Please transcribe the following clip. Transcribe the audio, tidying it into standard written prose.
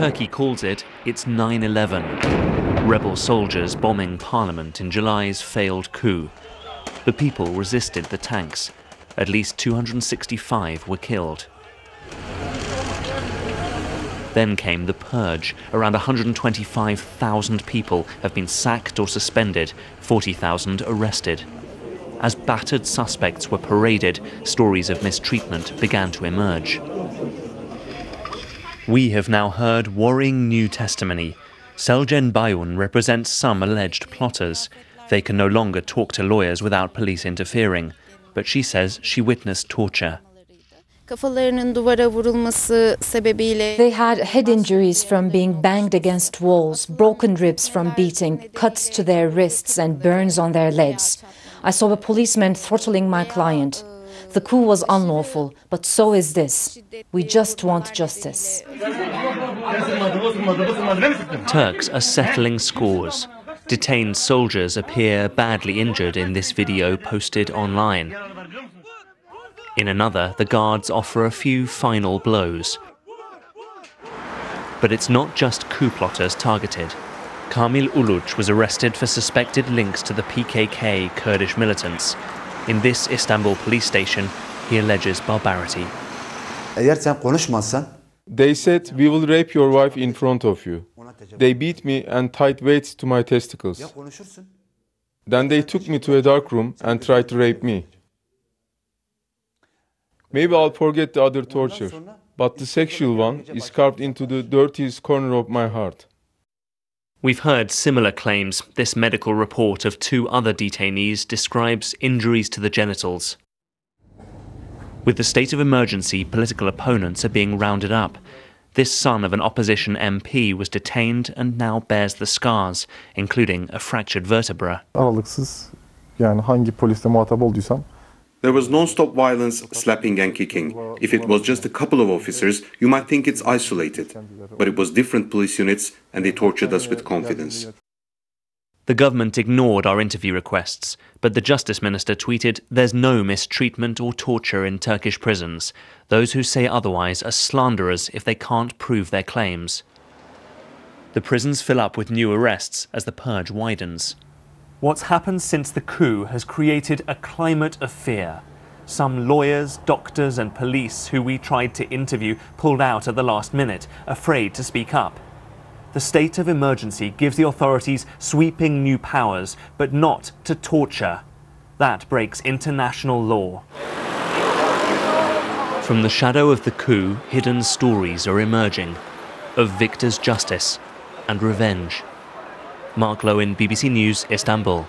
Turkey calls it its 9/11. Rebel soldiers bombing parliament in July's failed coup. The people resisted the tanks. At least 265 were killed. Then came the purge. Around 125,000 people have been sacked or suspended, 40,000 arrested. As battered suspects were paraded, stories of mistreatment began to emerge. We have now heard worrying new testimony. Selgen Bayun represents some alleged plotters. They can no longer talk to lawyers without police interfering. But she says she witnessed torture. They had head injuries from being banged against walls, broken ribs from beating, cuts to their wrists and burns on their legs. I saw a policeman throttling my client. The coup was unlawful, but so is this. We just want justice. Turks are settling scores. Detained soldiers appear badly injured in this video posted online. In another, the guards offer a few final blows. But it's not just coup plotters targeted. Kamil Uluç was arrested for suspected links to the PKK Kurdish militants. In this Istanbul police station, he alleges barbarity. They said, "We will rape your wife in front of you." They beat me and tied weights to my testicles. Then they took me to a dark room and tried to rape me. Maybe I'll forget the other torture, but the sexual one is carved into the dirtiest corner of my heart. We've heard similar claims. This medical report of two other detainees describes injuries to the genitals. With the state of emergency, political opponents are being rounded up. This son of an opposition MP was detained and now bears the scars, including a fractured vertebra. There was non-stop violence, slapping and kicking. If it was just a couple of officers, you might think it's isolated. But it was different police units, and they tortured us with confidence. The government ignored our interview requests, but the Justice Minister tweeted, "There's no mistreatment or torture in Turkish prisons. Those who say otherwise are slanderers if they can't prove their claims." The prisons fill up with new arrests as the purge widens. What's happened since the coup has created a climate of fear. Some lawyers, doctors and police who we tried to interview pulled out at the last minute, afraid to speak up. The state of emergency gives the authorities sweeping new powers, but not to torture. That breaks international law. From the shadow of the coup, hidden stories are emerging of victors' justice and revenge. Mark Lowen, BBC News, Istanbul.